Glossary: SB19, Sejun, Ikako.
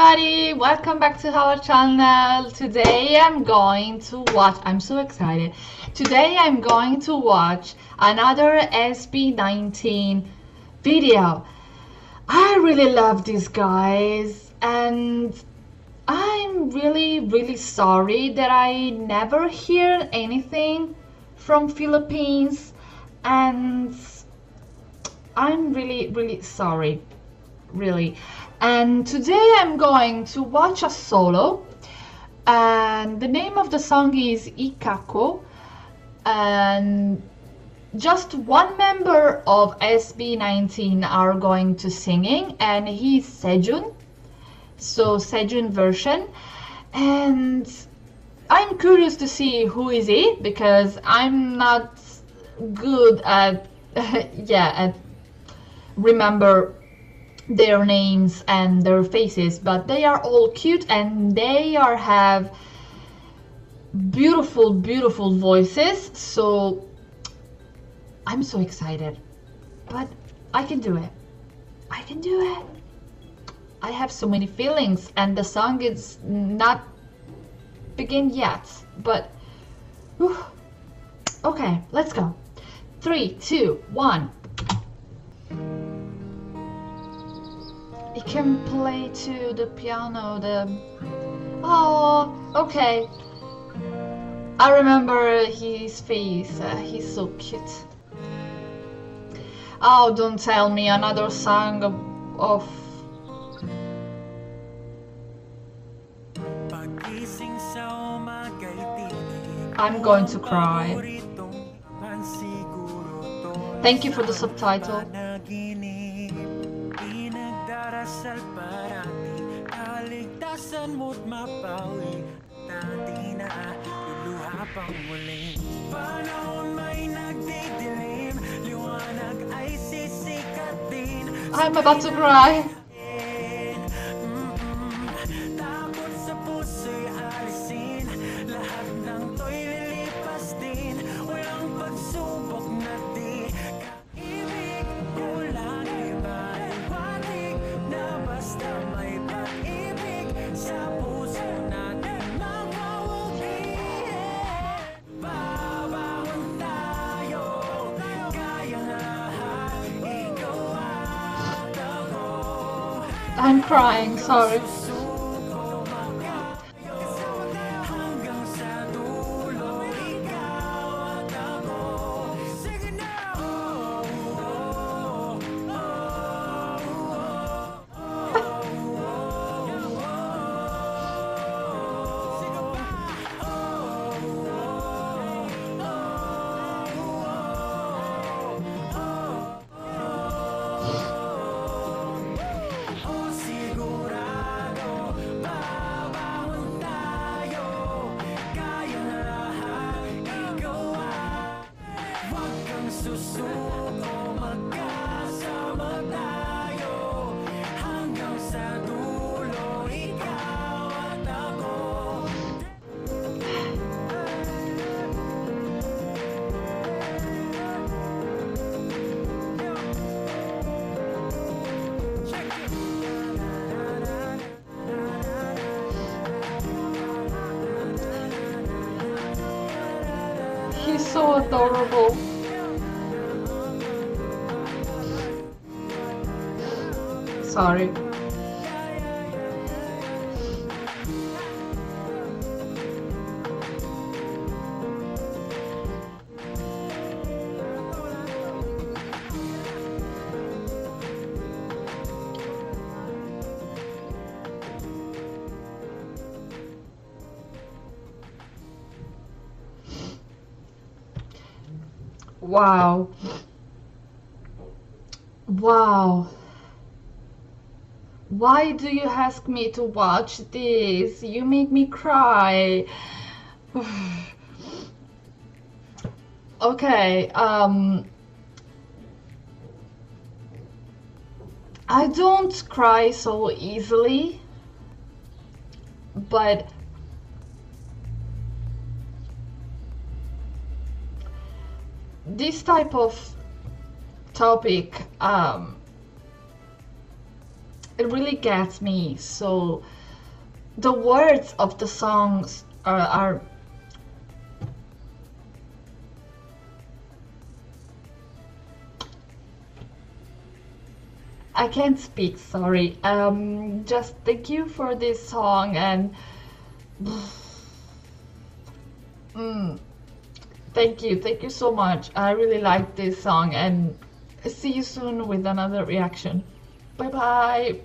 everybody, welcome back to our channel. Today I'm going to watch, I'm so excited, today I'm going to watch another SB19 video. I really love these guys and I'm really sorry that I never hear anything from Philippines, and I'm really sorry, really. And today I'm going to watch a solo, and the name of the song is Ikako, and just one member of SB19 are going to singing, and he's Sejun, so Sejun version. And I'm curious to see who is he, because I'm not good at at remember their names and their faces, but they are all cute and they are have beautiful voices, so I'm so excited. But I can do it, I can do it. I have so many feelings, and the song is not begin yet, but whew. Okay, let's go. 3, 2, 1. He can play to the piano, oh, okay. I remember his face, he's so cute. Oh, don't tell me another song of... I'm going to cry. Thank you for the subtitle. I'm about to cry. I'm crying, sorry. He's so adorable. Sorry. Wow. Wow. Why do you ask me to watch this? You make me cry. Okay, I don't cry so easily, but this type of topic it really gets me. So the words of the songs are I can't speak, sorry. Just thank you for this song, and thank you so much. I really like this song, and see you soon with another reaction. Bye bye.